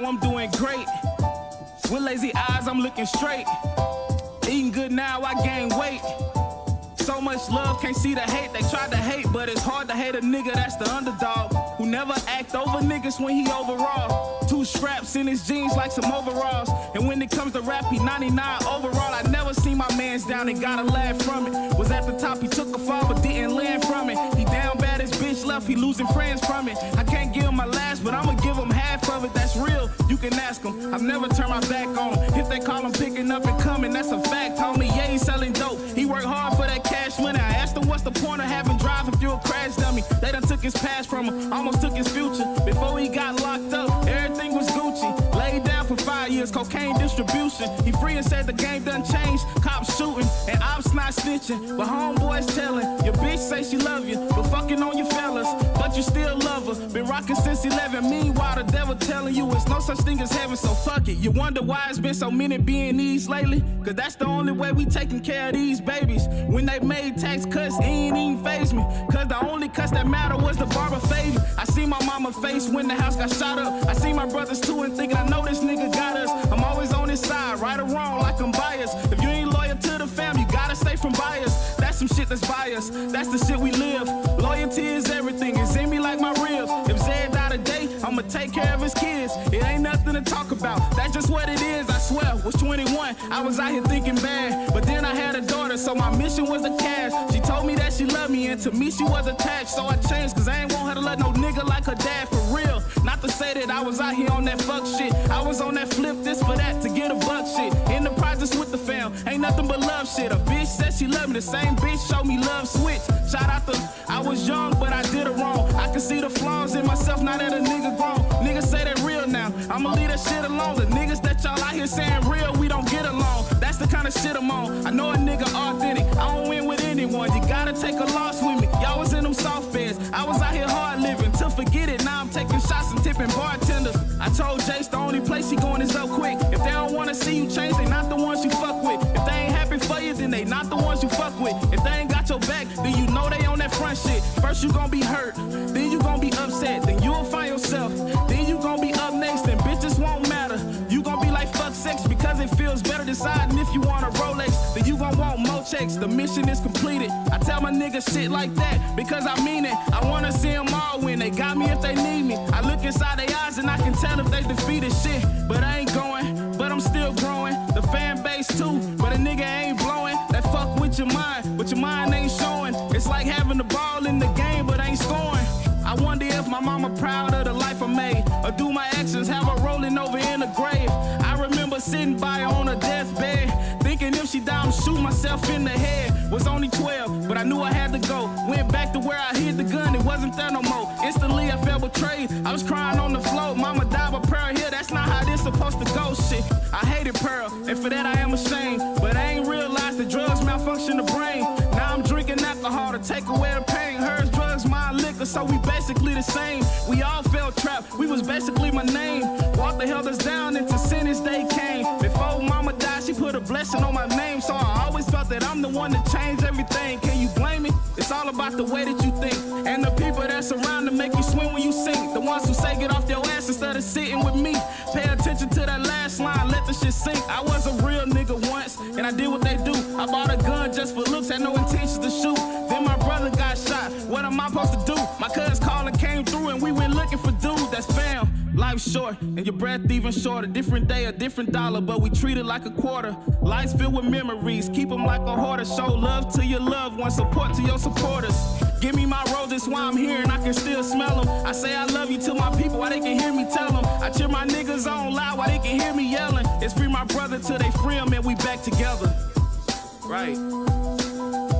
now I'm doing great. With lazy eyes, I'm looking straight. Eating good now, I gain weight. So much love, can't see the hate. They tried to hate, but it's hard to hate a nigga that's the underdog, who never act over niggas when he overall. Two straps in his jeans like some overalls. And when it comes to rap, he 99 overall. I never seen my mans down and got a laugh from it. Was at the top, he took a fall, but didn't land from it. He down bad, his bitch left, he losing friends from it. I can't give him my last, but I'ma give him half of it. That's real, you can ask him. I've never turned my back on him. If they call him picking up and coming, that's a fact, homie. Yeah, he's selling dope. He worked hard for that cash money. I asked him what's the point of having drive if you're a crash dummy. They done took his past from him, almost took his future. Before he got locked up, everything was Gucci. Laid down for 5 years, cocaine distribution. He free and said the game done changed. Cops shooting and ops not snitching, but homeboys telling. Your bitch say she love you, but fucking on your fellas. But you still love her, been rocking since 11. Meanwhile, the devil telling you it's no such thing as heaven, so fuck it. You wonder why it's been so many B&Es lately? Cause that's the only way we taking care of these babies. When they made tax cuts, it ain't even faze me. Cause the only cuts that matter was the barber fading. I see my mama face when the house got shot up. I see my brothers too and thinking I know this nigga got us. I'm always on his side, right or wrong, like I'm biased. If you ain't loyal to the fam, you gotta stay from bias. That's some shit that's biased, that's the shit we live. Loyalty is everything, it's in me like my ribs. If Zed died today, I'ma take care of his kids. It ain't nothing to talk about, that's just what it is. I swear, was 21, I was out here thinking bad. But then I had a daughter, so my mission was the cash. She told me that she loved me, and to me she was attached. So I changed, cause I ain't want her to love no nigga like her dad, for real. Not to say that I was out here on that fuck shit. I was on that flip this for that to get a buck shit. In the projects with the fam, ain't nothing but love shit. A bitch said she loved me, the same bitch showed me love switch. Shout out to, I was young, but I did it wrong. I can see the flaws in myself, now that a nigga grown. Niggas say that real now, I'ma leave that shit alone. The niggas that y'all out here saying real, we don't get along. That's the kind of shit I'm on. I know a nigga authentic, I don't win with anyone. You gotta take a loss with me. Y'all was in them soft beds, I was out here hard living. To forget it, now I'm taking shots and tipping bartenders. I told Jace the only place he going is up quick. If they don't wanna see you change, they not the ones you fuck with. If they ain't happy for you, then they not the ones you fuck with. If they ain't got your back, then you know they on that front shit. First you gon' be hurt, then you gon' be upset, then you'll find yourself, then you gon' be up next, then bitches won't matter. You gon' be like fuck sex because it feels better. Deciding if you want a Rolex, then you gon' want more checks. The mission is completed. I tell my niggas shit like that because I mean it. I wanna see them all win. They got me if they need me. I look inside their eyes and I can tell if they defeated shit. But I ain't going, but I'm still growing. The fan base too, but a nigga ain't blowing. That fuck with your mind, but your mind ain't showing. It's like having the ball in the game but ain't scoring. I wonder if my mama proud of the life I made, or do my actions have her rolling over in the grave? I remember sitting by her on her deathbed, thinking if she died, I'm shoot myself in the head. Was only 12, but I knew I had to go. Went back to where I hid the gun, it wasn't there no more. Instantly I felt betrayed, I was crying on the floor. Mama died by Pearl Hill, that's not how this supposed to go, shit. I hated Pearl, and for that I am ashamed. But I ain't realized the drugs malfunction the brain. Now I'm drinking alcohol to take away the pain. Hers, drugs, mine, liquor, so we basically the same. We all fell trapped, we was basically my name. Walter held us down until sentence day came. Before mama died, she put a blessing on my name. So I always felt that I'm the one to change everything. Can you blame me? It's all about the way that you think, and the people that surround to make you swim when you sink. The ones who say get off your ass instead of sitting with me. Pay attention to that last line, let the shit sink. I was a real nigga once, and I did what they do. I bought a gun just for looks, had no intentions to shoot. Then my brother got shot, what am I supposed to do? My cousin's calling came through and we went looking for dudes. That's fam. Life's short, and your breath even shorter. Different day, a different dollar, but we treat it like a quarter. Life's filled with memories, keep them like a hoarder. Show love to your loved ones, support to your supporters. Give me my roses while I'm here and I can still smell them. I say I love you to my people while they can hear me tell them. I cheer my niggas on loud while they can hear me yelling. It's free my brother till they free him and we back together. Right.